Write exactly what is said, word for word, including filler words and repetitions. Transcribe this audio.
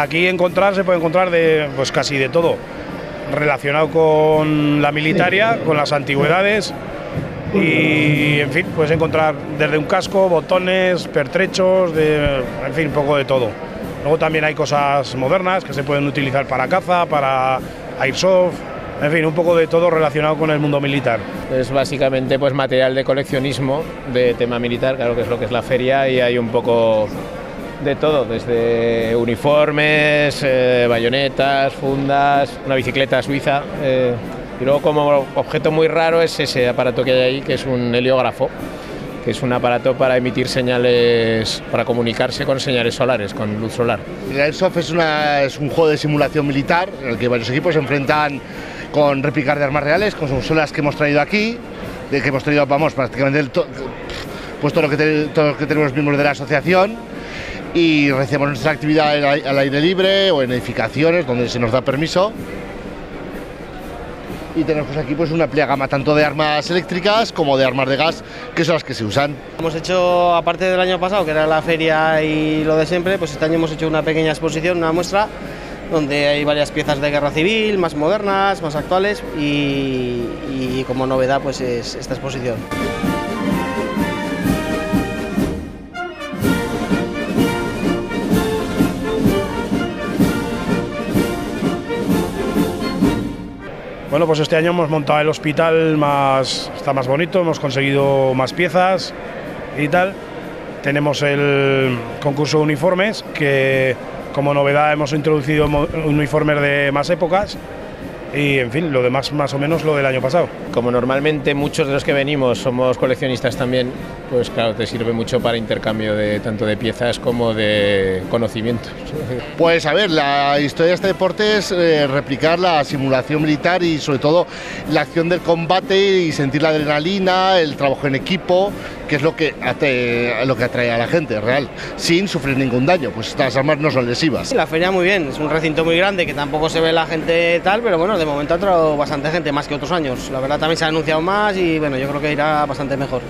Aquí encontrar se puede encontrar de, pues casi de todo, relacionado con la militaria, con las antigüedades y, en fin, puedes encontrar desde un casco, botones, pertrechos, de, en fin, un poco de todo. Luego también hay cosas modernas que se pueden utilizar para caza, para airsoft, en fin, un poco de todo relacionado con el mundo militar. Es básicamente pues material de coleccionismo de tema militar, claro que es lo que es la feria, y hay un poco de todo, desde uniformes, eh, bayonetas, fundas, una bicicleta suiza. Eh, y luego como objeto muy raro es ese aparato que hay ahí, que es un heliógrafo, que es un aparato para emitir señales, para comunicarse con señales solares, con luz solar. El Airsoft es, una, es un juego de simulación militar en el que varios equipos se enfrentan con réplicas de armas reales, con consolas que hemos traído aquí, de que hemos traído, vamos, prácticamente el to, pues todo lo que, te, todo lo que tenemos miembros de la asociación, y realizamos nuestra actividad al aire libre o en edificaciones donde se nos da permiso. Y tenemos aquí pues una amplia gama tanto de armas eléctricas como de armas de gas, que son las que se usan. Hemos hecho, aparte del año pasado, que era la feria y lo de siempre, pues este año hemos hecho una pequeña exposición, una muestra, donde hay varias piezas de guerra civil, más modernas, más actuales, y, y como novedad pues es esta exposición. Bueno, pues este año hemos montado el hospital, más, está más bonito, hemos conseguido más piezas y tal. Tenemos el concurso de uniformes, que como novedad hemos introducido uniformes de más épocas y, en fin, lo demás más o menos lo del año pasado. Como normalmente muchos de los que venimos somos coleccionistas también, pues claro, te sirve mucho para intercambio de tanto de piezas como de conocimientos. Pues a ver, la historia de este deporte es eh, replicar la simulación militar y sobre todo la acción del combate y sentir la adrenalina, el trabajo en equipo, que es lo que atrae, lo que atrae a la gente real, sin sufrir ningún daño, pues las armas no son lesivas. La feria muy bien, es un recinto muy grande que tampoco se ve la gente tal, pero bueno, de momento ha traído bastante gente, más que otros años. La verdad también se ha anunciado más y bueno, yo creo que irá bastante mejor.